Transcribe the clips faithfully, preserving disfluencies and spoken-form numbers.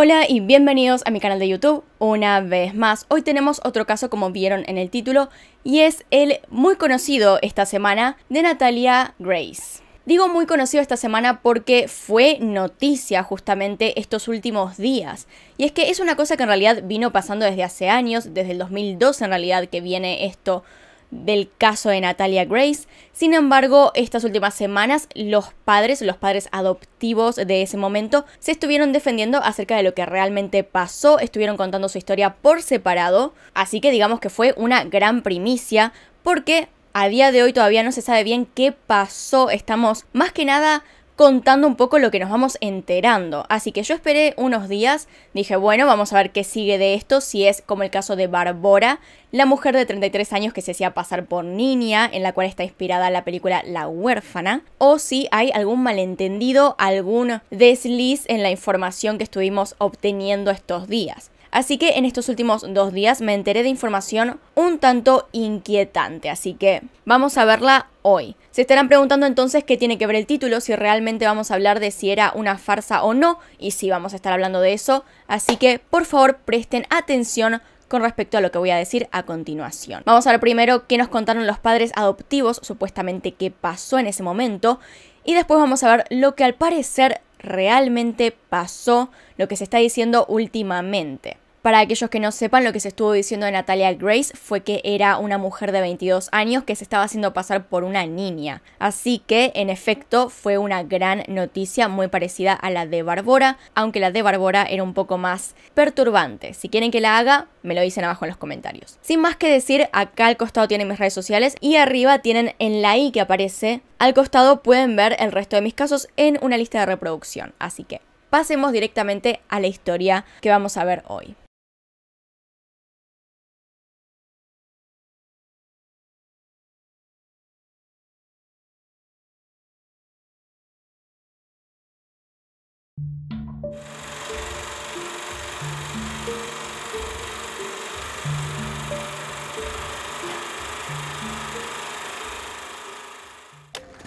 Hola y bienvenidos a mi canal de YouTube una vez más. Hoy tenemos otro caso, como vieron en el título, y es el muy conocido esta semana de Natalia Grace. Digo muy conocido esta semana porque fue noticia justamente estos últimos días. Y es que es una cosa que en realidad vino pasando desde hace años, desde el dos mil doce en realidad que viene esto del caso de Natalia Grace. Sin embargo, estas últimas semanas los padres, los padres adoptivos de ese momento, se estuvieron defendiendo acerca de lo que realmente pasó, estuvieron contando su historia por separado, así que digamos que fue una gran primicia porque a día de hoy todavía no se sabe bien qué pasó, estamos más que nada contando un poco lo que nos vamos enterando. Así que yo esperé unos días, dije bueno, vamos a ver qué sigue de esto, si es como el caso de Barbora, la mujer de treinta y tres años que se hacía pasar por niña, en la cual está inspirada la película La huérfana, o si hay algún malentendido, algún desliz en la información que estuvimos obteniendo estos días. Así que en estos últimos dos días me enteré de información un tanto inquietante, así que vamos a verla hoy. Se estarán preguntando entonces qué tiene que ver el título, si realmente vamos a hablar de si era una farsa o no, y sí vamos a estar hablando de eso, así que por favor presten atención con respecto a lo que voy a decir a continuación. Vamos a ver primero qué nos contaron los padres adoptivos, supuestamente qué pasó en ese momento, y después vamos a ver lo que al parecer realmente pasó, lo que se está diciendo últimamente. Para aquellos que no sepan, lo que se estuvo diciendo de Natalia Grace fue que era una mujer de veintidós años que se estaba haciendo pasar por una niña. Así que, en efecto, fue una gran noticia muy parecida a la de Barbora, aunque la de Barbora era un poco más perturbante. Si quieren que la haga, me lo dicen abajo en los comentarios. Sin más que decir, acá al costado tienen mis redes sociales y arriba tienen en la i que aparece. Al costado pueden ver el resto de mis casos en una lista de reproducción. Así que pasemos directamente a la historia que vamos a ver hoy.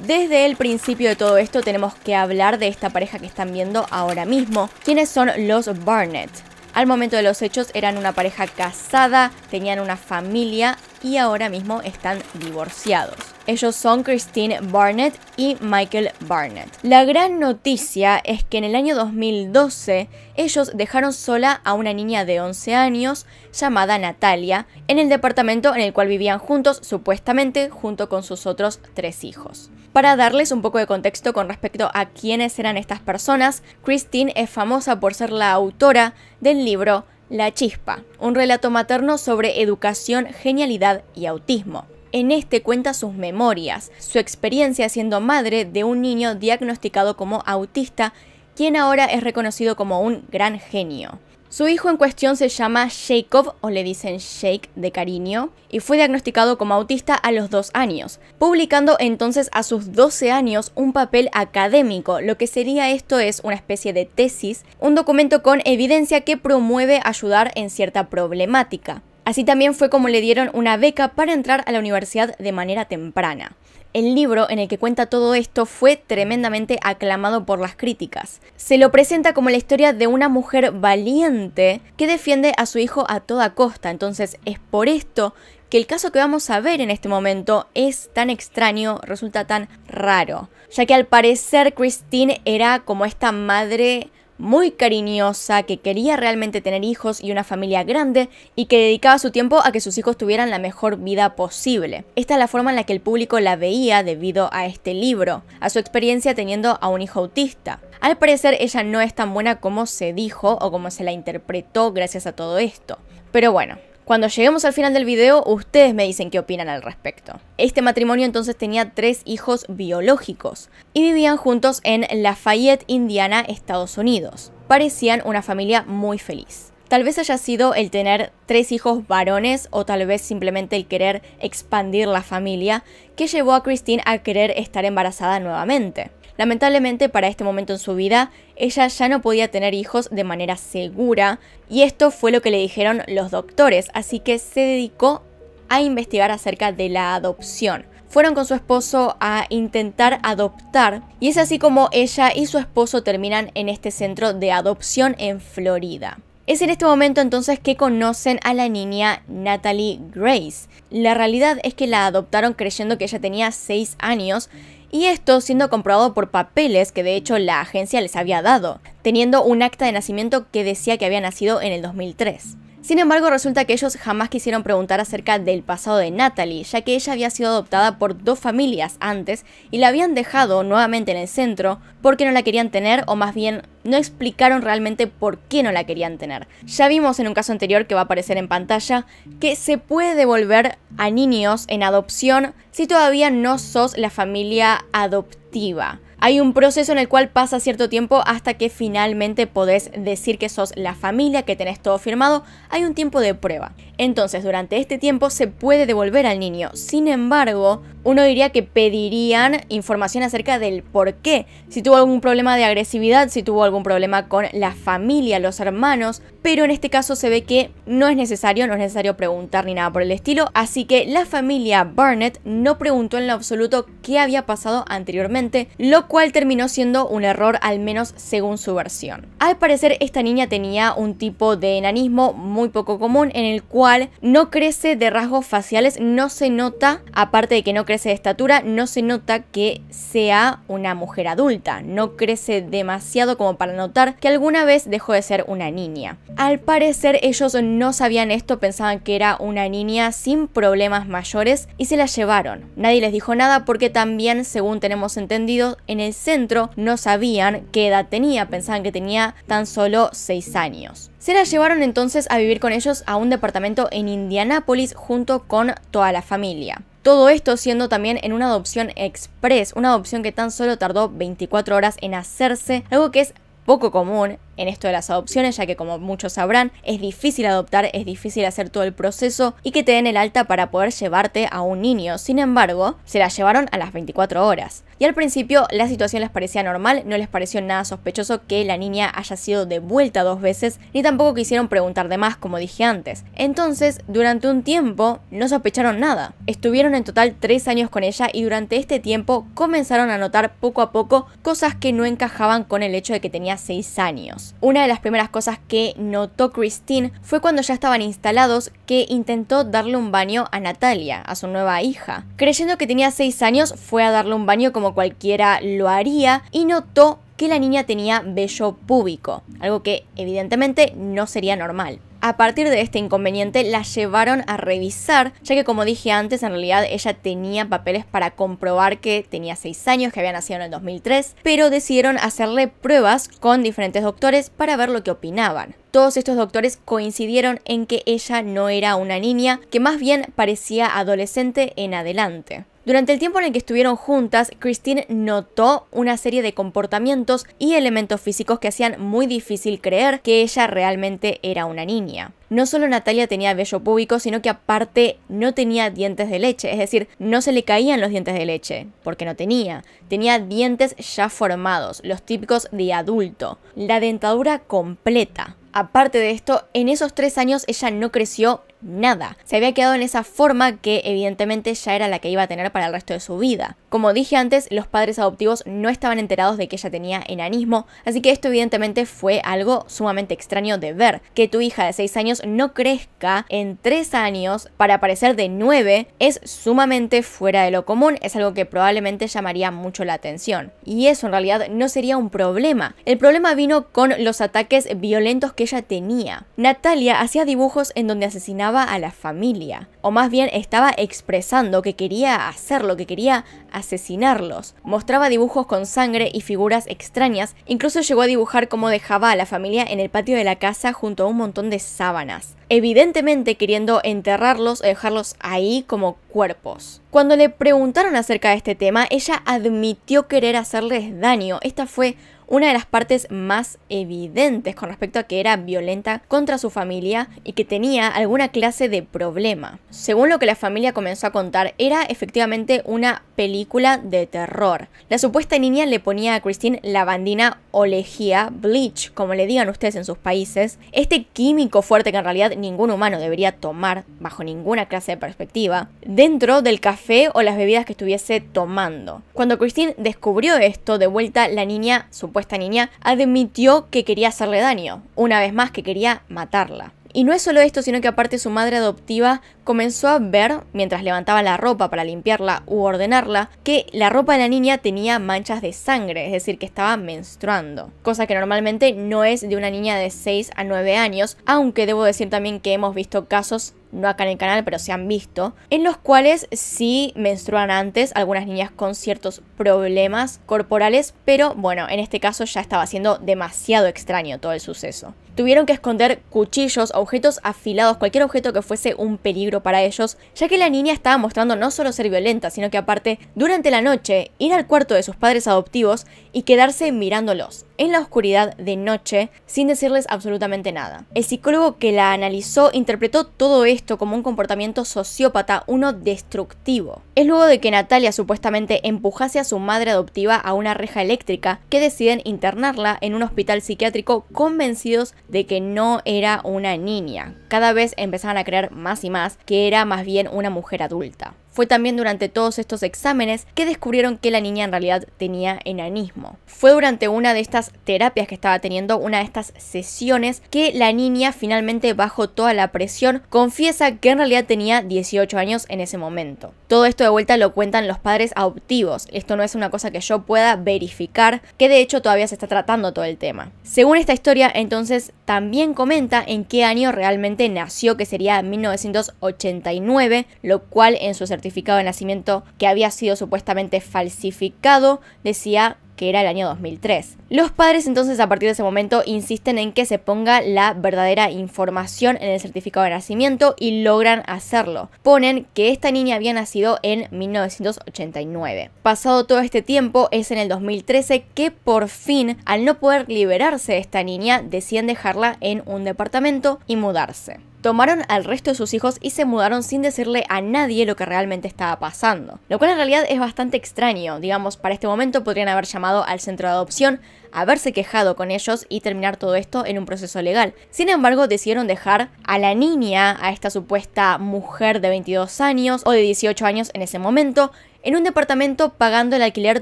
Desde el principio de todo esto tenemos que hablar de esta pareja que están viendo ahora mismo, quienes son los Barnett. Al momento de los hechos eran una pareja casada, tenían una familia y ahora mismo están divorciados. Ellos son Christine Barnett y Michael Barnett. La gran noticia es que en el año dos mil doce ellos dejaron sola a una niña de once años llamada Natalia en el departamento en el cual vivían juntos, supuestamente junto con sus otros tres hijos. Para darles un poco de contexto con respecto a quiénes eran estas personas, Christine es famosa por ser la autora del libro La Chispa, un relato materno sobre educación, genialidad y autismo. En este cuenta sus memorias, su experiencia siendo madre de un niño diagnosticado como autista, quien ahora es reconocido como un gran genio. Su hijo en cuestión se llama Jacob, o le dicen Jake de cariño, y fue diagnosticado como autista a los dos años, publicando entonces a sus doce años un papel académico, lo que sería esto es una especie de tesis, un documento con evidencia que promueve ayudar en cierta problemática. Así también fue como le dieron una beca para entrar a la universidad de manera temprana. El libro en el que cuenta todo esto fue tremendamente aclamado por las críticas. Se lo presenta como la historia de una mujer valiente que defiende a su hijo a toda costa. Entonces es por esto que el caso que vamos a ver en este momento es tan extraño, resulta tan raro. Ya que al parecer Christine era como esta madre muy cariñosa, que quería realmente tener hijos y una familia grande y que dedicaba su tiempo a que sus hijos tuvieran la mejor vida posible. Esta es la forma en la que el público la veía debido a este libro, a su experiencia teniendo a un hijo autista. Al parecer ella no es tan buena como se dijo o como se la interpretó gracias a todo esto. Pero bueno, cuando lleguemos al final del video, ustedes me dicen qué opinan al respecto. Este matrimonio entonces tenía tres hijos biológicos y vivían juntos en Lafayette, Indiana, Estados Unidos. Parecían una familia muy feliz. Tal vez haya sido el tener tres hijos varones o tal vez simplemente el querer expandir la familia que llevó a Christine a querer estar embarazada nuevamente. Lamentablemente para este momento en su vida, ella ya no podía tener hijos de manera segura y esto fue lo que le dijeron los doctores, así que se dedicó a investigar acerca de la adopción. fueron con su esposo a intentar adoptar, y es así como ella y su esposo terminan en este centro de adopción en Florida. Es en este momento entonces que conocen a la niña Natalia Grace. La realidad es que la adoptaron creyendo que ella tenía seis años, y esto siendo comprobado por papeles que de hecho la agencia les había dado, teniendo un acta de nacimiento que decía que había nacido en el dos mil tres. Sin embargo, resulta que ellos jamás quisieron preguntar acerca del pasado de Natalia, ya que ella había sido adoptada por dos familias antes y la habían dejado nuevamente en el centro porque no la querían tener, o más bien no explicaron realmente por qué no la querían tener. Ya vimos en un caso anterior que va a aparecer en pantalla que se puede devolver a niños en adopción si todavía no sos la familia adoptiva. Hay un proceso en el cual pasa cierto tiempo hasta que finalmente podés decir que sos la familia, que tenés todo firmado. Hay un tiempo de prueba. Entonces, durante este tiempo se puede devolver al niño. Sin embargo, uno diría que pedirían información acerca del por qué. Si tuvo algún problema de agresividad, si tuvo algún problema con la familia, los hermanos. Pero en este caso se ve que no es necesario, no es necesario preguntar ni nada por el estilo. Así que la familia Barnett no preguntó en lo absoluto qué había pasado anteriormente, lo cual terminó siendo un error, al menos según su versión. Al parecer, esta niña tenía un tipo de enanismo muy poco común, en el cual no crece de rasgos faciales, no se nota, aparte de que no crece de estatura, no se nota que sea una mujer adulta, no crece demasiado como para notar que alguna vez dejó de ser una niña. Al parecer, ellos no sabían esto, pensaban que era una niña sin problemas mayores y se la llevaron. Nadie les dijo nada porque también, según tenemos entendido, en el centro no sabían qué edad tenía, pensaban que tenía tan solo seis años. Se la llevaron entonces a vivir con ellos a un departamento en Indianápolis junto con toda la familia. Todo esto siendo también en una adopción express, una adopción que tan solo tardó veinticuatro horas en hacerse, algo que es poco común en esto de las adopciones, ya que, como muchos sabrán, es difícil adoptar, es difícil hacer todo el proceso y que te den el alta para poder llevarte a un niño. Sin embargo, se la llevaron a las veinticuatro horas. Y al principio la situación les parecía normal, no les pareció nada sospechoso que la niña haya sido devuelta dos veces, ni tampoco quisieron preguntar de más, como dije antes. Entonces, durante un tiempo no sospecharon nada. Estuvieron en total tres años con ella y durante este tiempo comenzaron a notar poco a poco cosas que no encajaban con el hecho de que tenía seis años. Una de las primeras cosas que notó Christine fue cuando ya estaban instalados que intentó darle un baño a Natalia, a su nueva hija. Creyendo que tenía seis años, fue a darle un baño como cualquiera lo haría y notó que la niña tenía vello púbico, algo que evidentemente no sería normal. A partir de este inconveniente la llevaron a revisar, ya que, como dije antes, en realidad ella tenía papeles para comprobar que tenía seis años, que había nacido en el dos mil tres, pero decidieron hacerle pruebas con diferentes doctores para ver lo que opinaban. Todos estos doctores coincidieron en que ella no era una niña, que más bien parecía adolescente en adelante. Durante el tiempo en el que estuvieron juntas, Christine notó una serie de comportamientos y elementos físicos que hacían muy difícil creer que ella realmente era una niña. No solo Natalia tenía vello púbico, sino que aparte no tenía dientes de leche, es decir, no se le caían los dientes de leche, porque no tenía. Tenía dientes ya formados, los típicos de adulto, la dentadura completa. Aparte de esto, en esos tres años ella no creció nada. Se había quedado en esa forma que evidentemente ya era la que iba a tener para el resto de su vida. Como dije antes, los padres adoptivos no estaban enterados de que ella tenía enanismo, así que esto evidentemente fue algo sumamente extraño de ver. Que tu hija de seis años no crezca en tres años para parecer de nueve es sumamente fuera de lo común, es algo que probablemente llamaría mucho la atención. Y eso en realidad no sería un problema. El problema vino con los ataques violentos que ella tenía. Natalia hacía dibujos en donde asesinaba a la familia, o más bien estaba expresando que quería hacerlo, que quería asesinarlos. Mostraba dibujos con sangre y figuras extrañas, incluso llegó a dibujar cómo dejaba a la familia en el patio de la casa junto a un montón de sábanas, evidentemente queriendo enterrarlos o dejarlos ahí como cuerpos. Cuando le preguntaron acerca de este tema, ella admitió querer hacerles daño. Esta fue una de las partes más evidentes con respecto a que era violenta contra su familia y que tenía alguna clase de problema. Según lo que la familia comenzó a contar, era efectivamente una película de terror. La supuesta niña le ponía a Christine lavandina o lejía, bleach, como le digan ustedes en sus países, este químico fuerte que en realidad ningún humano debería tomar bajo ninguna clase de perspectiva, dentro del café o las bebidas que estuviese tomando. Cuando Christine descubrió esto, de vuelta la niña, supuesta niña, admitió que quería hacerle daño, una vez más que quería matarla. Y no es solo esto, sino que aparte su madre adoptiva comenzó a ver, mientras levantaba la ropa para limpiarla u ordenarla, que la ropa de la niña tenía manchas de sangre, es decir, que estaba menstruando. Cosa que normalmente no es de una niña de seis a nueve años, aunque debo decir también que hemos visto casos, no acá en el canal, pero se han visto, en los cuales sí menstruan antes algunas niñas con ciertos problemas corporales, pero bueno, en este caso ya estaba siendo demasiado extraño todo el suceso. Tuvieron que esconder cuchillos, objetos afilados, cualquier objeto que fuese un peligro para ellos, ya que la niña estaba mostrando no solo ser violenta, sino que aparte, durante la noche, ir al cuarto de sus padres adoptivos y quedarse mirándolos en la oscuridad de noche sin decirles absolutamente nada. El psicólogo que la analizó interpretó todo esto como un comportamiento sociópata, uno destructivo. Es luego de que Natalia supuestamente empujase a su madre adoptiva a una reja eléctrica que deciden internarla en un hospital psiquiátrico, convencidos de que no era una niña. Cada vez empezaban a creer más y más que era más bien una mujer adulta. Fue también durante todos estos exámenes que descubrieron que la niña en realidad tenía enanismo. Fue durante una de estas terapias que estaba teniendo, una de estas sesiones, que la niña finalmente bajo toda la presión confiesa que en realidad tenía dieciocho años en ese momento. Todo esto de vuelta lo cuentan los padres adoptivos. Esto no es una cosa que yo pueda verificar, que de hecho todavía se está tratando todo el tema. Según esta historia, entonces también comenta en qué año realmente nació, que sería mil novecientos ochenta y nueve, lo cual en su certificado de nacimiento, que había sido supuestamente falsificado, decía que era el año dos mil tres. Los padres entonces a partir de ese momento insisten en que se ponga la verdadera información en el certificado de nacimiento y logran hacerlo. Ponen que esta niña había nacido en mil novecientos ochenta y nueve. Pasado todo este tiempo, es en el dos mil trece que por fin, al no poder liberarse de esta niña, deciden dejarla en un departamento y mudarse. Tomaron al resto de sus hijos y se mudaron sin decirle a nadie lo que realmente estaba pasando. Lo cual en realidad es bastante extraño. Digamos, para este momento podrían haber llamado al centro de adopción, haberse quejado con ellos y terminar todo esto en un proceso legal. Sin embargo, decidieron dejar a la niña, a esta supuesta mujer de veintidós años o de dieciocho años en ese momento, en un departamento pagando el alquiler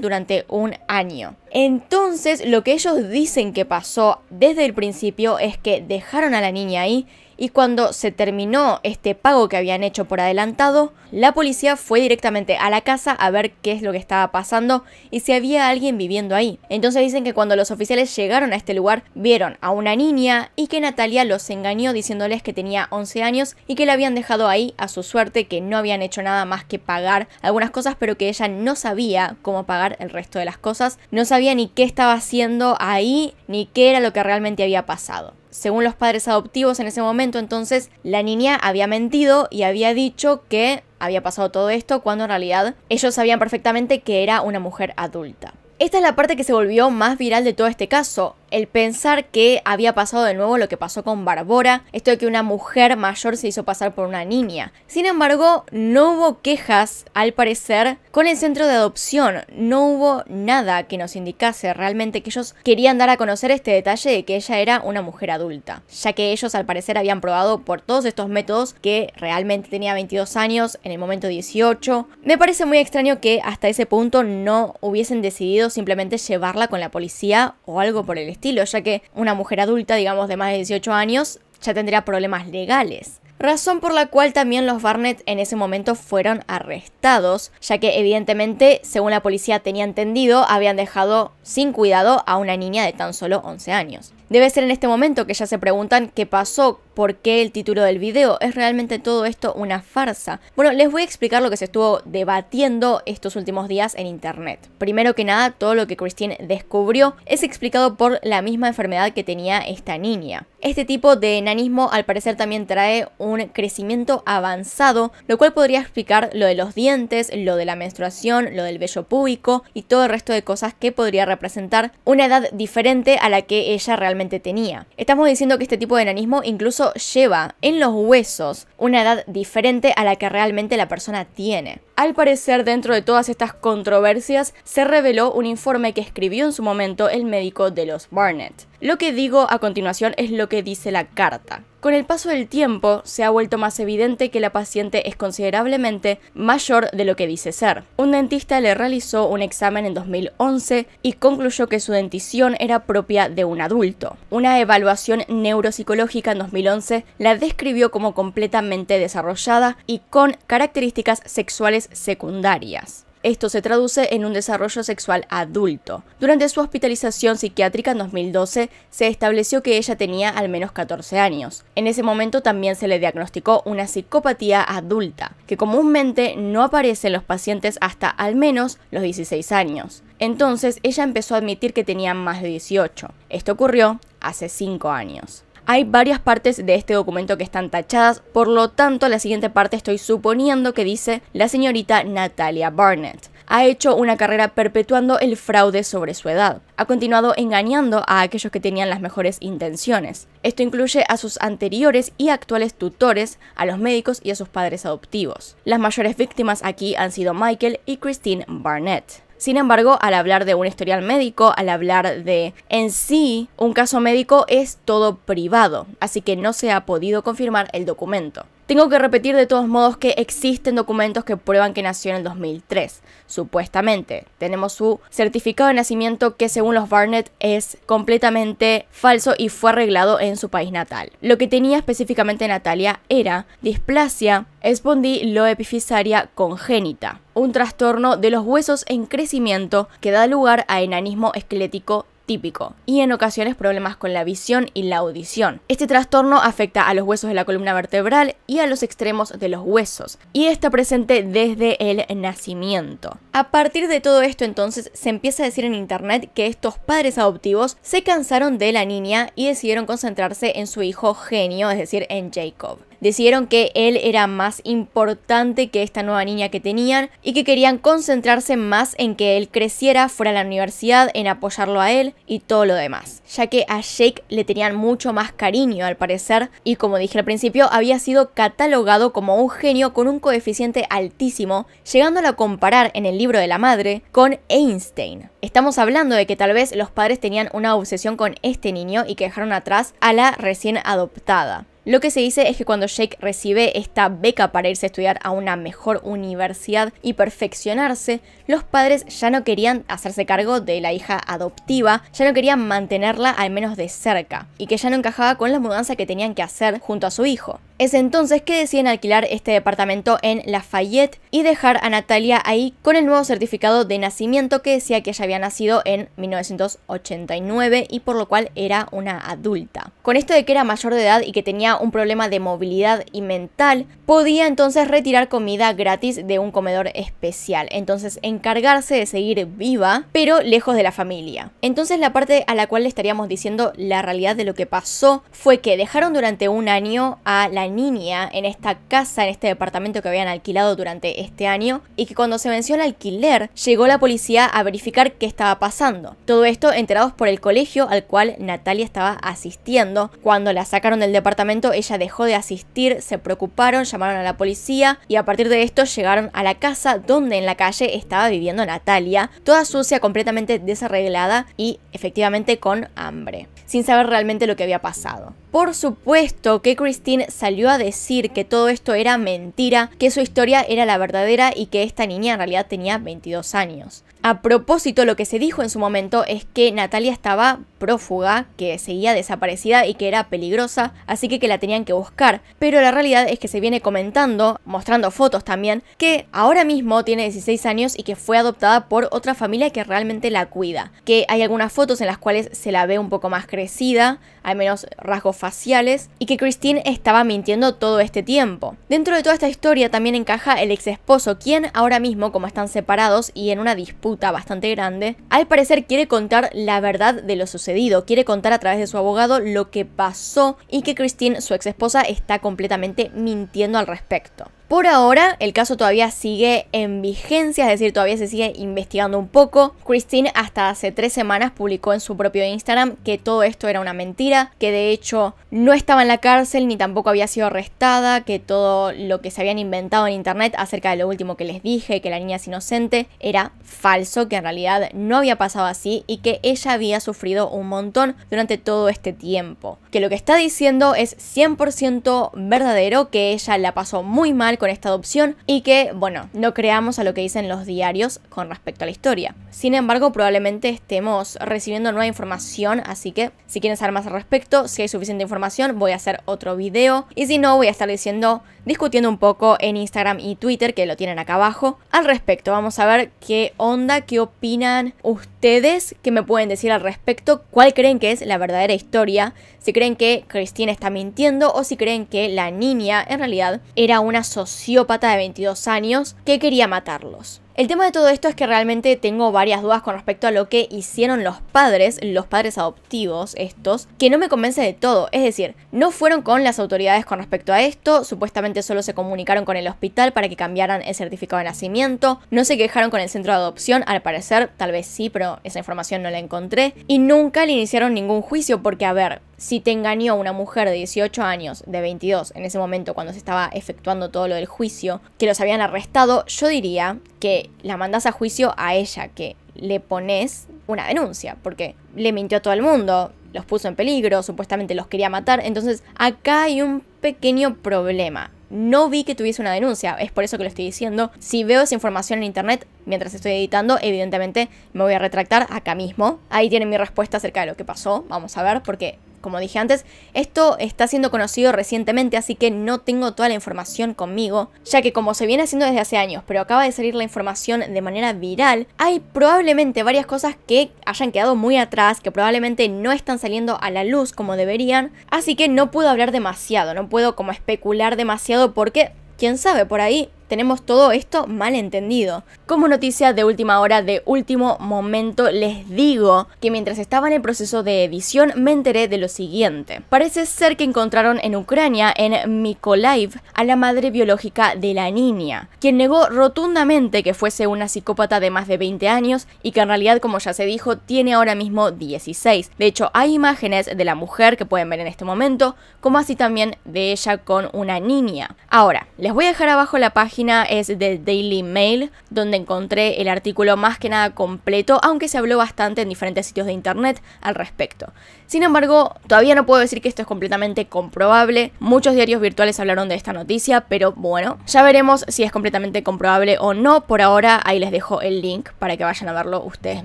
durante un año. Entonces, lo que ellos dicen que pasó desde el principio es que dejaron a la niña ahí y cuando se terminó este pago que habían hecho por adelantado, la policía fue directamente a la casa a ver qué es lo que estaba pasando y si había alguien viviendo ahí. Entonces dicen que cuando los oficiales llegaron a este lugar, vieron a una niña y que Natalia los engañó diciéndoles que tenía once años y que la habían dejado ahí a su suerte, que no habían hecho nada más que pagar algunas cosas, pero que ella no sabía cómo pagar el resto de las cosas, no sabía ni qué estaba haciendo ahí, ni qué era lo que realmente había pasado. Según los padres adoptivos en ese momento, entonces, la niña había mentido y había dicho que había pasado todo esto, cuando en realidad ellos sabían perfectamente que era una mujer adulta. Esta es la parte que se volvió más viral de todo este caso, el pensar que había pasado de nuevo lo que pasó con Barbora, esto de que una mujer mayor se hizo pasar por una niña. Sin embargo, no hubo quejas, al parecer, con el centro de adopción. No hubo nada que nos indicase realmente que ellos querían dar a conocer este detalle de que ella era una mujer adulta, ya que ellos al parecer habían probado por todos estos métodos que realmente tenía veintidós años, en el momento dieciocho. Me parece muy extraño que hasta ese punto no hubiesen decidido simplemente llevarla con la policía o algo por el estilo, ya que una mujer adulta, digamos de más de dieciocho años, ya tendría problemas legales. Razón por la cual también los Barnett en ese momento fueron arrestados, ya que evidentemente, según la policía tenía entendido, habían dejado sin cuidado a una niña de tan solo once años. Debe ser en este momento que ya se preguntan qué pasó, por qué el título del video. ¿Es realmente todo esto una farsa? Bueno, les voy a explicar lo que se estuvo debatiendo estos últimos días en internet. Primero que nada, todo lo que Christine descubrió es explicado por la misma enfermedad que tenía esta niña. Este tipo de enanismo al parecer también trae un crecimiento avanzado, lo cual podría explicar lo de los dientes, lo de la menstruación, lo del vello púbico y todo el resto de cosas que podría representar una edad diferente a la que ella realmente tenía. Estamos diciendo que este tipo de enanismo incluso lleva en los huesos una edad diferente a la que realmente la persona tiene. Al parecer, dentro de todas estas controversias, se reveló un informe que escribió en su momento el médico de los Barnett. Lo que digo a continuación es lo que dice la carta. Con el paso del tiempo, se ha vuelto más evidente que la paciente es considerablemente mayor de lo que dice ser. Un dentista le realizó un examen en dos mil once y concluyó que su dentición era propia de un adulto. Una evaluación neuropsicológica en dos mil once la describió como completamente desarrollada y con características sexuales secundarias. Esto se traduce en un desarrollo sexual adulto. Durante su hospitalización psiquiátrica en dos mil doce, se estableció que ella tenía al menos catorce años. En ese momento también se le diagnosticó una psicopatía adulta, que comúnmente no aparece en los pacientes hasta al menos los dieciséis años. Entonces, ella empezó a admitir que tenía más de dieciocho. Esto ocurrió hace cinco años. Hay varias partes de este documento que están tachadas, por lo tanto la siguiente parte estoy suponiendo que dice: la señorita Natalia Barnett ha hecho una carrera perpetuando el fraude sobre su edad. Ha continuado engañando a aquellos que tenían las mejores intenciones. Esto incluye a sus anteriores y actuales tutores, a los médicos y a sus padres adoptivos. Las mayores víctimas aquí han sido Michael y Christine Barnett. Sin embargo, al hablar de un historial médico, al hablar de en sí un caso médico, es todo privado, así que no se ha podido confirmar el documento. Tengo que repetir de todos modos que existen documentos que prueban que nació en el dos mil tres, supuestamente. Tenemos su certificado de nacimiento que, según los Barnett, es completamente falso y fue arreglado en su país natal. Lo que tenía específicamente Natalia era displasia espondiloepifisaria congénita, un trastorno de los huesos en crecimiento que da lugar a enanismo esquelético típico y en ocasiones problemas con la visión y la audición. Este trastorno afecta a los huesos de la columna vertebral y a los extremos de los huesos, y está presente desde el nacimiento. A partir de todo esto, entonces, se empieza a decir en internet que estos padres adoptivos se cansaron de la niña y decidieron concentrarse en su hijo genio, es decir, en Jacob. Decidieron que él era más importante que esta nueva niña que tenían y que querían concentrarse más en que él creciera, fuera a la universidad, en apoyarlo a él y todo lo demás, ya que a Jake le tenían mucho más cariño al parecer, y como dije al principio, había sido catalogado como un genio con un coeficiente altísimo, llegándolo a comparar en el libro de la madre con Einstein. Estamos hablando de que tal vez los padres tenían una obsesión con este niño y que dejaron atrás a la recién adoptada. Lo que se dice es que cuando Jake recibe esta beca para irse a estudiar a una mejor universidad y perfeccionarse, los padres ya no querían hacerse cargo de la hija adoptiva, ya no querían mantenerla al menos de cerca, y que ya no encajaba con la mudanza que tenían que hacer junto a su hijo. Es entonces que deciden alquilar este departamento en Lafayette y dejar a Natalia ahí con el nuevo certificado de nacimiento que decía que ella había nacido en mil novecientos ochenta y nueve y por lo cual era una adulta. Con esto de que era mayor de edad y que tenía un problema de movilidad y mental, podía entonces retirar comida gratis de un comedor especial, entonces encargarse de seguir viva, pero lejos de la familia. Entonces la parte a la cual le estaríamos diciendo la realidad de lo que pasó fue que dejaron durante un año a la niña en esta casa, en este departamento que habían alquilado durante este año, y que cuando se venció el alquiler, llegó la policía a verificar qué estaba pasando. Todo esto enterados por el colegio al cual Natalia estaba asistiendo. Cuando la sacaron del departamento, ella dejó de asistir, se preocuparon, llamaron a la policía y a partir de esto llegaron a la casa donde en la calle estaba viviendo Natalia, toda sucia, completamente desarreglada y efectivamente con hambre, sin saber realmente lo que había pasado. Por supuesto que Christine salió a decir que todo esto era mentira, que su historia era la verdadera y que esta niña en realidad tenía veintidós años. A propósito, lo que se dijo en su momento es que Natalia estaba prófuga, que seguía desaparecida y que era peligrosa, así que que la tenían que buscar. Pero la realidad es que se viene comentando, mostrando fotos también, que ahora mismo tiene dieciséis años y que fue adoptada por otra familia que realmente la cuida. Que hay algunas fotos en las cuales se la ve un poco más crecida, hay menos rasgos faciales, y que Christine estaba mintiendo todo este tiempo. Dentro de toda esta historia también encaja el ex esposo, quien ahora mismo, como están separados y en una disputa bastante grande, al parecer quiere contar la verdad de lo sucedido. Quiere contar a través de su abogado lo que pasó y que Christine, su ex esposa, está completamente mintiendo al respecto. Por ahora, el caso todavía sigue en vigencia, es decir, todavía se sigue investigando un poco. Christine hasta hace tres semanas publicó en su propio Instagram que todo esto era una mentira, que de hecho no estaba en la cárcel ni tampoco había sido arrestada, que todo lo que se habían inventado en internet acerca de lo último que les dije, que la niña es inocente, era falso, que en realidad no había pasado así y que ella había sufrido un montón durante todo este tiempo. Que lo que está diciendo es cien por ciento verdadero, que ella la pasó muy mal con esta adopción y que, bueno, no creamos a lo que dicen los diarios con respecto a la historia. Sin embargo, probablemente estemos recibiendo nueva información, así que si quieren saber más al respecto, si hay suficiente información, voy a hacer otro video, y si no, voy a estar diciendo, discutiendo un poco en Instagram y Twitter, que lo tienen acá abajo, al respecto. Vamos a ver qué onda, qué opinan ustedes, qué me pueden decir al respecto, cuál creen que es la verdadera historia, si creen que Christine está mintiendo o si creen que la niña en realidad era una sociópata sociópata de veintidós años que quería matarlos. El tema de todo esto es que realmente tengo varias dudas con respecto a lo que hicieron los padres, los padres adoptivos estos, que no me convence de todo. Es decir, no fueron con las autoridades con respecto a esto, supuestamente solo se comunicaron con el hospital para que cambiaran el certificado de nacimiento, no se quejaron con el centro de adopción, al parecer, tal vez sí, pero esa información no la encontré, y nunca le iniciaron ningún juicio porque, a ver, si te engañó una mujer de dieciocho años, de veintidós, en ese momento cuando se estaba efectuando todo lo del juicio, que los habían arrestado, yo diría que la mandás a juicio a ella, que le pones una denuncia, porque le mintió a todo el mundo, los puso en peligro, supuestamente los quería matar. Entonces acá hay un pequeño problema. No vi que tuviese una denuncia, es por eso que lo estoy diciendo. Si veo esa información en internet mientras estoy editando, evidentemente me voy a retractar acá mismo. Ahí tienen mi respuesta acerca de lo que pasó, vamos a ver, porque, como dije antes, esto está siendo conocido recientemente, así que no tengo toda la información conmigo, ya que como se viene haciendo desde hace años, pero acaba de salir la información de manera viral, hay probablemente varias cosas que hayan quedado muy atrás, que probablemente no están saliendo a la luz como deberían, así que no puedo hablar demasiado, no puedo como especular demasiado porque, quién sabe, por ahí tenemos todo esto mal entendido. Como noticia de última hora, de último momento, les digo que mientras estaba en el proceso de edición me enteré de lo siguiente. Parece ser que encontraron en Ucrania, en Mykolaiv, a la madre biológica de la niña, quien negó rotundamente que fuese una psicópata de más de veinte años y que en realidad, como ya se dijo, tiene ahora mismo dieciséis. De hecho, hay imágenes de la mujer que pueden ver en este momento, como así también de ella con una niña. Ahora, les voy a dejar abajo la página, es del Daily Mail, donde encontré el artículo más que nada completo, aunque se habló bastante en diferentes sitios de internet al respecto. Sin embargo, todavía no puedo decir que esto es completamente comprobable. Muchos diarios virtuales hablaron de esta noticia, pero bueno, ya veremos si es completamente comprobable o no. Por ahora, ahí les dejo el link para que vayan a verlo ustedes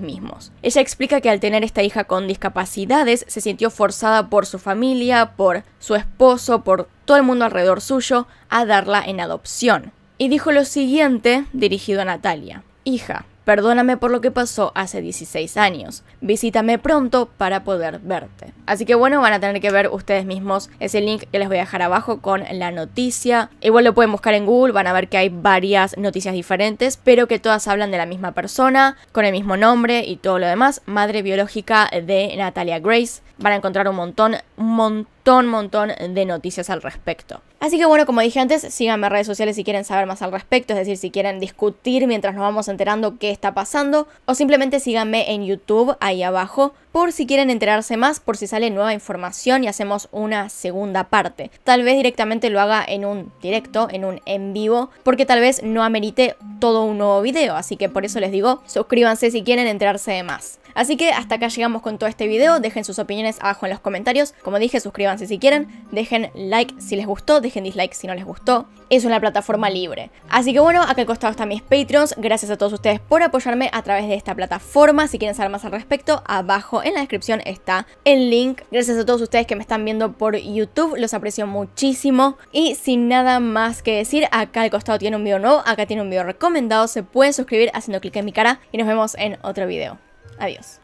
mismos. Ella explica que al tener esta hija con discapacidades, se sintió forzada por su familia, por su esposo, por todo el mundo alrededor suyo, a darla en adopción. Y dijo lo siguiente dirigido a Natalia. Hija, perdóname por lo que pasó hace dieciséis años. Visítame pronto para poder verte. Así que bueno, van a tener que ver ustedes mismos ese link que les voy a dejar abajo con la noticia. Igual lo pueden buscar en Google, van a ver que hay varias noticias diferentes, pero que todas hablan de la misma persona, con el mismo nombre y todo lo demás. Madre biológica de Natalia Grace. Van a encontrar un montón, un montón. Un montón de noticias al respecto. Así que bueno, como dije antes, síganme en redes sociales si quieren saber más al respecto, es decir, si quieren discutir mientras nos vamos enterando qué está pasando, o simplemente síganme en YouTube, ahí abajo, por si quieren enterarse más, por si sale nueva información y hacemos una segunda parte. Tal vez directamente lo haga en un directo, en un en vivo, porque tal vez no amerite todo un nuevo video, así que por eso les digo, suscríbanse si quieren enterarse de más. Así que hasta acá llegamos con todo este video. Dejen sus opiniones abajo en los comentarios. Como dije, suscríbanse si quieren. Dejen like si les gustó. Dejen dislike si no les gustó. Es una plataforma libre. Así que bueno, acá al costado están mis Patreons. Gracias a todos ustedes por apoyarme a través de esta plataforma. Si quieren saber más al respecto, abajo en la descripción está el link. Gracias a todos ustedes que me están viendo por YouTube. Los aprecio muchísimo. Y sin nada más que decir, acá al costado tiene un video nuevo. Acá tiene un video recomendado. Se pueden suscribir haciendo clic en mi cara. Y nos vemos en otro video. Adiós.